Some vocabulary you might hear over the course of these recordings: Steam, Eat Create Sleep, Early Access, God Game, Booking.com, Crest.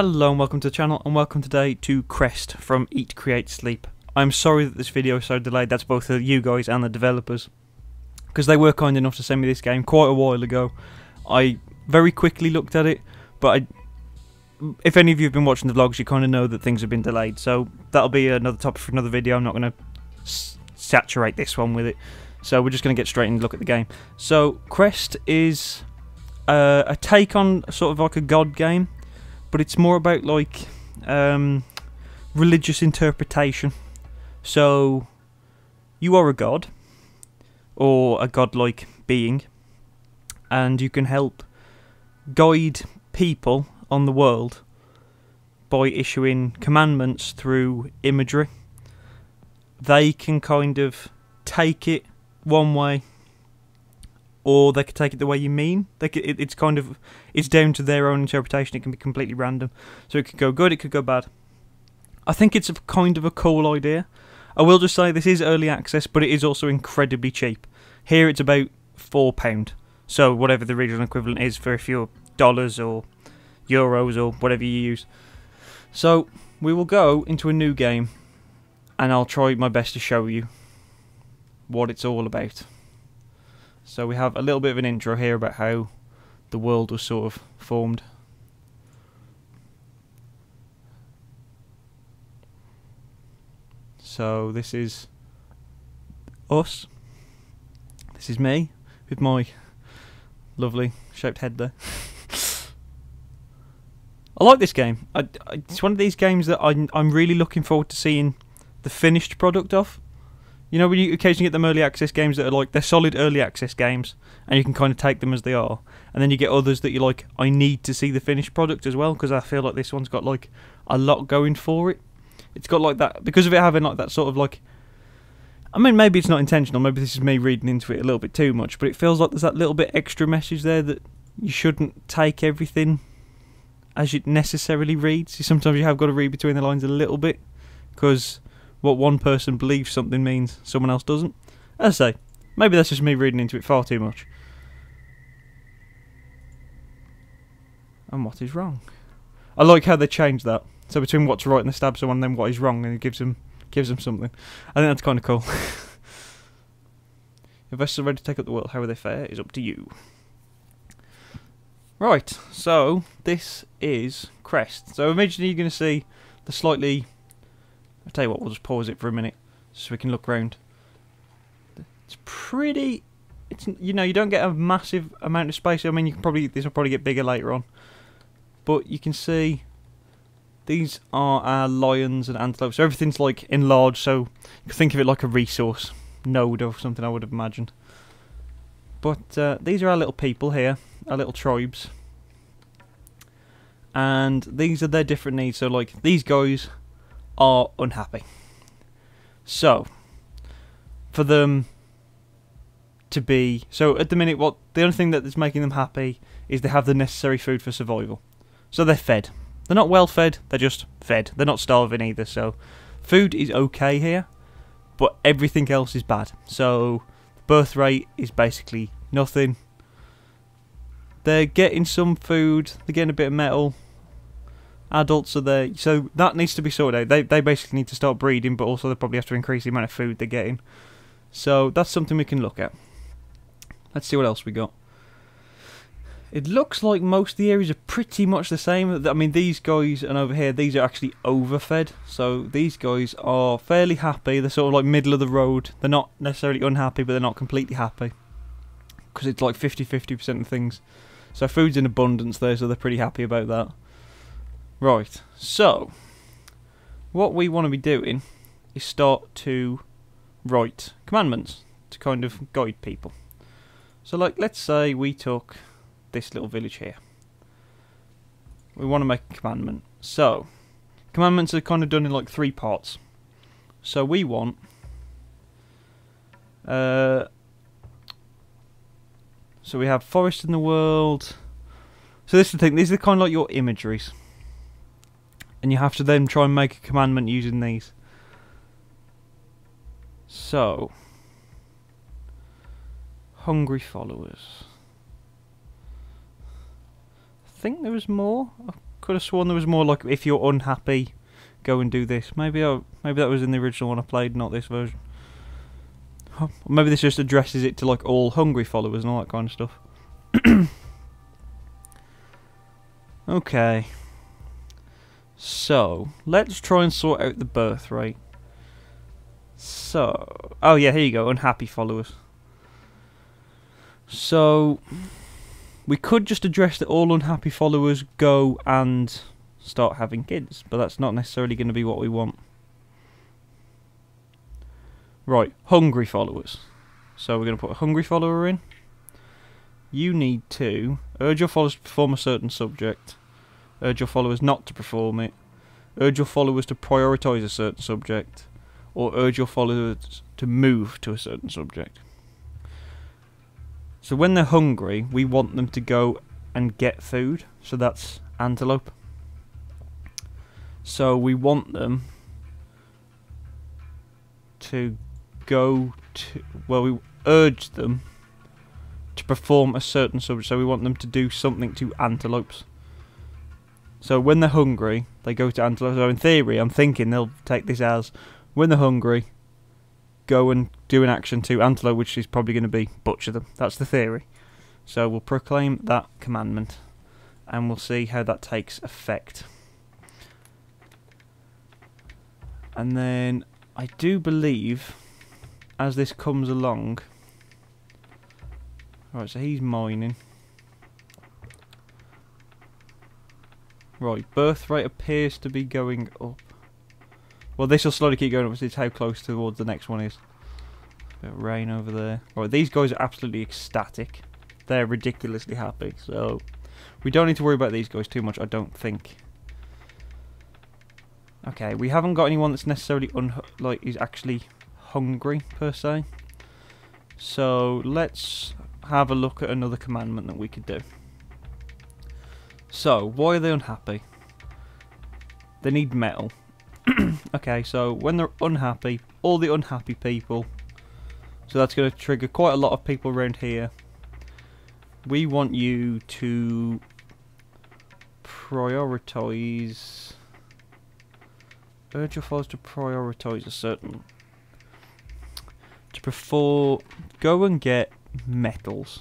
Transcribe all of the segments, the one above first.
Hello and welcome to the channel, and welcome today to Crest from Eat Create Sleep. I'm sorry that this video is so delayed. That's both you guys and the developers, because they were kind enough to send me this game quite a while ago. I very quickly looked at it, but if any of you have been watching the vlogs, you kind of know that things have been delayed, so that'll be another topic for another video. I'm not going to saturate this one with it, so we're just going to get straight and look at the game. So Crest is a take on sort of like a god game, but it's more about like religious interpretation. So you are a god or a godlike being, and you can help guide people on the world by issuing commandments through imagery. They can kind of take it one way, or they could take it the way you mean. It's down to their own interpretation. It can be completely random, so it could go good, it could go bad. I think it's a kind of a cool idea. I will just say this is early access, but it is also incredibly cheap. Here it's about £4, so whatever the regional equivalent is for a few dollars or euros or whatever you use. So we will go into a new game, and I'll try my best to show you what it's all about. So we have a little bit of an intro here about how the world was sort of formed. So this is us. This is me with my lovely shaped head there. I like this game. It's one of these games that I'm really looking forward to seeing the finished product of. You know, when you occasionally get them early access games that are like, they're solid early access games, and you can kind of take them as they are. And then you get others that you're like, I need to see the finished product as well, because I feel like this one's got like a lot going for it. It's got like that, because of it having like that sort of like, I mean, maybe it's not intentional, maybe this is me reading into it a little bit too much, but it feels like there's that little bit extra message there that you shouldn't take everything as it necessarily reads. Sometimes you have got to read between the lines a little bit, because what one person believes something means someone else doesn't. As I say, maybe that's just me reading into it far too much. And what is wrong? I like how they changed that. So between what's right and they stab someone, and then what is wrong, and it gives them something. I think that's kind of cool. If vessels are ready to take up the world, how they fare is up to you. Right, so this is Crest. So immediately you're going to see the slightly, I'll tell you what, we'll just pause it for a minute so we can look around. It's pretty, it's, you know, you don't get a massive amount of space. I mean, you can probably, this will probably get bigger later on, but you can see these are our lions and antelopes. So everything's like enlarged, so you can think of it like a resource node or something, I would have imagined. But these are our little people here, our little tribes, and these are their different needs. So like these guys are unhappy, so for them to be, so at the minute what the only thing that is making them happy is they have the necessary food for survival. So they're fed. They're not well fed, they're just fed. They're not starving either, so food is okay here, but everything else is bad. So the birth rate is basically nothing. They're getting some food, they're getting a bit of metal. Adults are there, so that needs to be sorted out. They basically need to start breeding, but also they probably have to increase the amount of food they're getting. So that's something we can look at. Let's see what else we got. It looks like most of the areas are pretty much the same. I mean, these guys and over here, these are actually overfed. So these guys are fairly happy. They're sort of like middle of the road. They're not necessarily unhappy, but they're not completely happy, because it's like 50-50% of things. So food's in abundance there, so they're pretty happy about that. Right, so what we want to be doing is start to write commandments to kind of guide people. So like, let's say we took this little village here. We want to make a commandment. So commandments are kind of done in like three parts. So we want so we have forest in the world. So this is the thing, these are kind of like your imageries, and you have to then try and make a commandment using these. So hungry followers. I think there was more. I Could have sworn there was more like, if you're unhappy, go and do this. Maybe that was in the original one I played, not this version. Or maybe this just addresses it to like all hungry followers and all that kind of stuff. Okay. So, let's try and sort out the birth rate. So, oh yeah, here you go, unhappy followers. So, we could just address that all unhappy followers go and start having kids, but that's not necessarily going to be what we want. Right, hungry followers. So we're going to put a hungry follower in. You need to urge your followers to perform a certain subject. Urge your followers not to perform it. Urge your followers to prioritise a certain subject. Or urge your followers to move to a certain subject. So when they're hungry, we want them to go and get food. So that's antelope. So we want them to go to... well, we urge them to perform a certain subject. So we want them to do something to antelopes. So when they're hungry, they go to antelopes. So in theory, I'm thinking they'll take this as, when they're hungry, go and do an action to antelope, which is probably going to be butcher them. That's the theory. So we'll proclaim that commandment, and we'll see how that takes effect. And then I do believe, as this comes along... Alright, so he's mining. Right, birth rate appears to be going up. Well, this will slowly keep going up, because it's how close towards the next one is. A bit of rain over there. Alright, these guys are absolutely ecstatic. They're ridiculously happy, so... we don't need to worry about these guys too much, I don't think. Okay, we haven't got anyone that's necessarily is actually hungry, per se. So, let's have a look at another commandment that we could do. So, why are they unhappy? They need metal. Okay, so when they're unhappy, all the unhappy people, so that's going to trigger quite a lot of people around here. We want you to prioritise, urge your followers to prioritise a certain, to perform, go and get metals.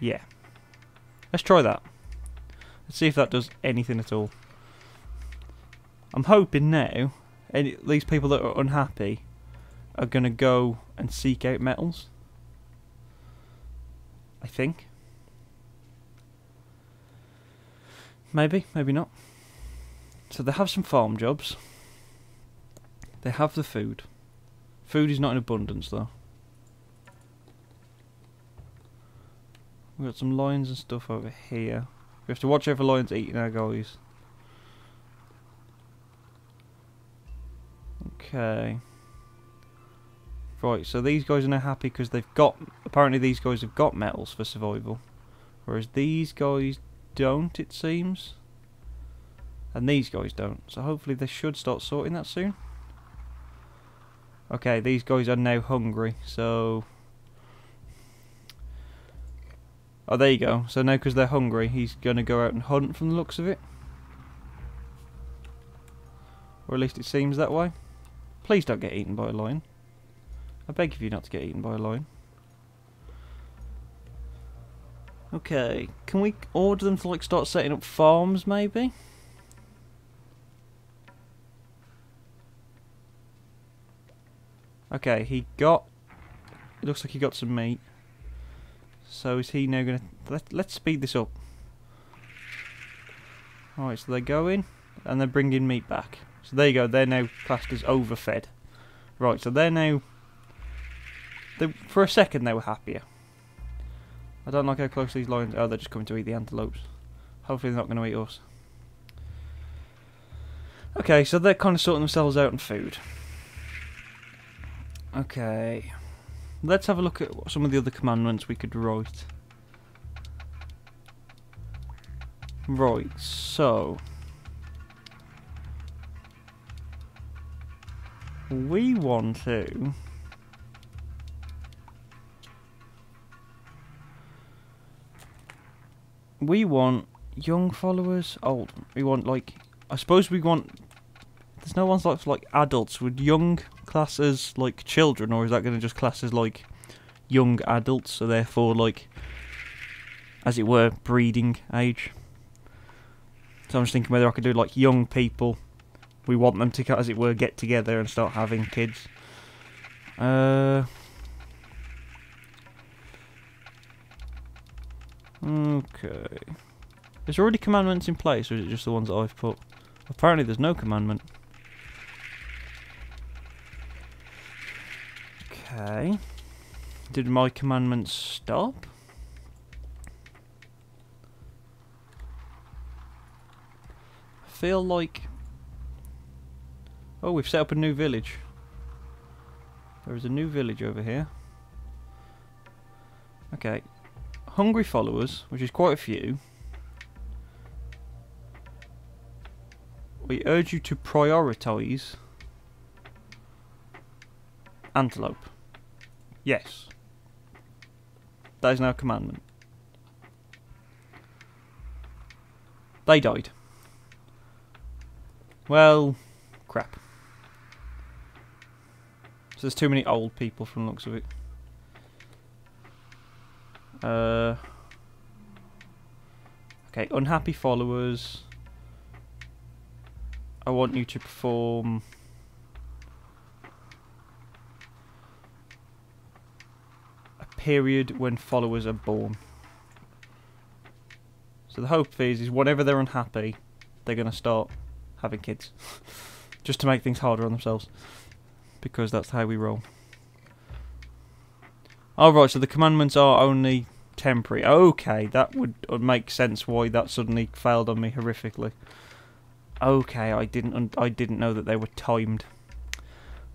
Yeah, let's try that. Let's see if that does anything at all. I'm hoping now these people that are unhappy are going to go and seek out metals. I think. Maybe, maybe not. So they have some farm jobs. They have the food. Food is not in abundance though. We've got some lions and stuff over here. We have to watch out for lions eating our guys. Okay. Right, so these guys are now happy because they've got... apparently these guys have got metals for survival. Whereas these guys don't, it seems. And these guys don't. So hopefully they should start sorting that soon. Okay, these guys are now hungry, so... oh, there you go. So now because they're hungry, he's going to go out and hunt from the looks of it. Or at least it seems that way. Please don't get eaten by a lion. I beg of you not to get eaten by a lion. Okay, can we order them to like start setting up farms maybe? Okay, he got... it looks like he got some meat. So is he now gonna... let's speed this up. Alright, so they go in and they're bringing meat back. So there you go, they're now classed as overfed. Right, so they're now... for a second they were happier. I don't like how close these lions are. Oh, they're just coming to eat the antelopes. Hopefully they're not going to eat us. Okay, so they're kind of sorting themselves out on food. Okay... let's have a look at some of the other commandments we could write. Right, so... we want to... we want young followers, old. We want, like, I suppose we want, there's no one's like adults. Would young class as like children, or is that going to just class as like young adults, so therefore like, as it were, breeding age? So I'm just thinking whether I could do like young people. We want them to, as it were, get together and start having kids. Okay. Is there already commandments in place, or is it just the ones that I've put? Apparently there's no commandment. Okay. Did my commandments stop? I feel like... oh, we've set up a new village. There is a new village over here. Okay. Hungry followers, which is quite a few. We urge you to prioritise antelope. Yes. That is now a commandment. They died. Well, crap. So there's too many old people from the looks of it. Okay, unhappy followers. I want you to perform a period when followers are born. So the hope is whenever they're unhappy, they're going to start having kids. Just to make things harder on themselves. Because that's how we roll. Alright, so the commandments are only temporary. Okay, that would make sense why that suddenly failed on me horrifically. Okay, I didn't know that they were timed.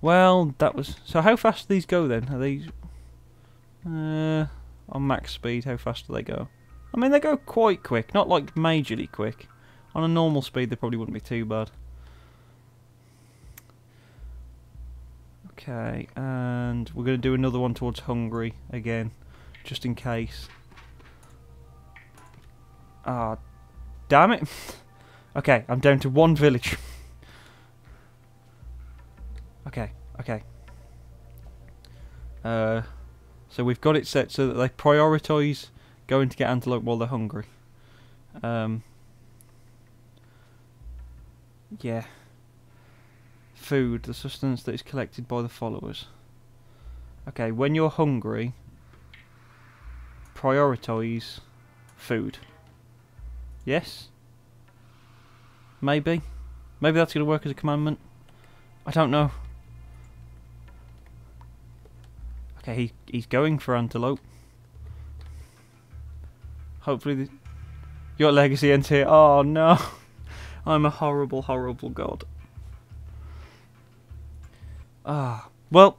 Well, that was... so how fast do these go then? Are these... on max speed, how fast do they go? I mean, they go quite quick. Not like majorly quick. On a normal speed, they probably wouldn't be too bad. Okay, and we're going to do another one towards hungry again, just in case. Ah, damn it. Okay, I'm down to one village. Okay, okay. So we've got it set so that they prioritise going to get antelope while they're hungry. Yeah. Food, the sustenance that is collected by the followers. Okay, when you're hungry, prioritise food. Yes? Maybe? Maybe that's going to work as a commandment? I don't know. Okay, he's going for antelope. Hopefully your legacy ends here. Oh no! I'm a horrible, horrible god. Ah, well,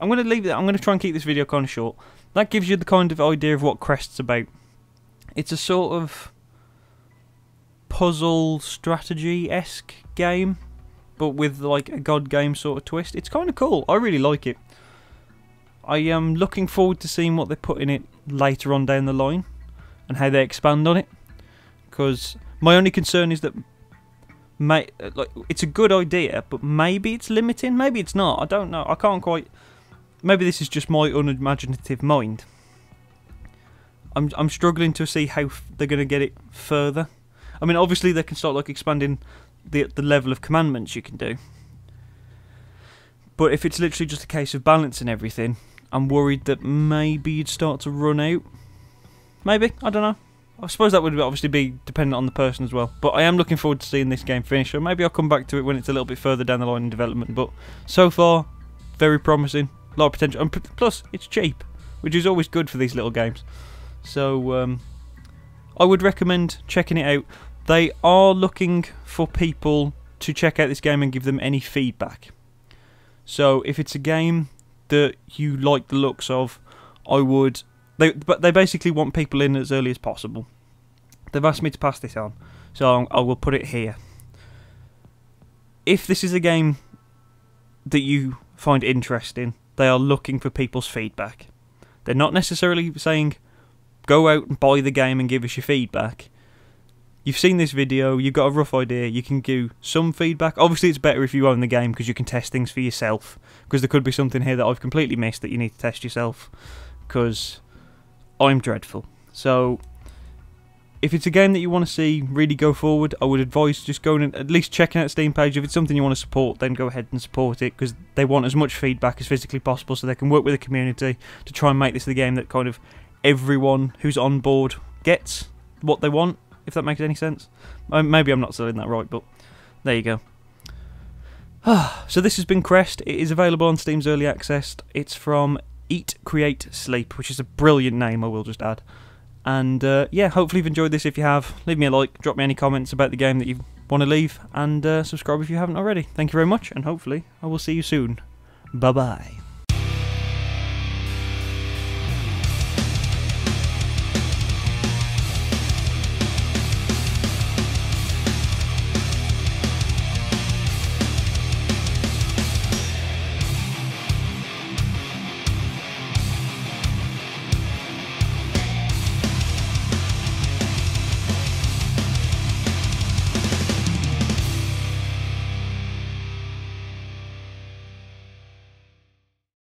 I'm going to leave it. I'm going to try and keep this video kind of short. That gives you the kind of idea of what Crest's about. It's a sort of puzzle strategy-esque game, but with like a god game sort of twist. It's kind of cool. I really like it. I am looking forward to seeing what they put in it later on down the line and how they expand on it. Because my only concern is that it's a good idea, but maybe it's limiting, maybe it's not, I don't know, I can't quite... maybe this is just my unimaginative mind. I'm struggling to see how they're going to get it further. I mean, obviously they can start like expanding the level of commandments you can do. But if it's literally just a case of balancing everything, I'm worried that maybe you'd start to run out. Maybe, I don't know. I suppose that would obviously be dependent on the person as well. But I am looking forward to seeing this game finish. Or maybe I'll come back to it when it's a little bit further down the line in development. But so far, very promising. A lot of potential. And plus, it's cheap. Which is always good for these little games. So, I would recommend checking it out. They are looking for people to check out this game and give them any feedback. So, if it's a game that you like the looks of, I would... But they basically want people in as early as possible. They've asked me to pass this on, so I will put it here. If this is a game that you find interesting, they are looking for people's feedback. They're not necessarily saying, go out and buy the game and give us your feedback. You've seen this video, you've got a rough idea, you can give some feedback. Obviously it's better if you own the game because you can test things for yourself, because there could be something here that I've completely missed that you need to test yourself, because I'm dreadful. So if it's a game that you want to see really go forward, I would advise just going and at least checking out the Steam page. If it's something you want to support, then go ahead and support it, because they want as much feedback as physically possible so they can work with the community to try and make this the game that kind of everyone who's on board gets what they want. If that makes any sense. Maybe I'm not saying that right, but there you go. So this has been Crest. It is available on Steam's Early Access. It's from Eat Create Sleep, which is a brilliant name, I will just add. And yeah, hopefully you've enjoyed this. If you have, leave me a like, drop me any comments about the game that you want to leave, and subscribe if you haven't already. Thank you very much, and hopefully I will see you soon. Bye-bye.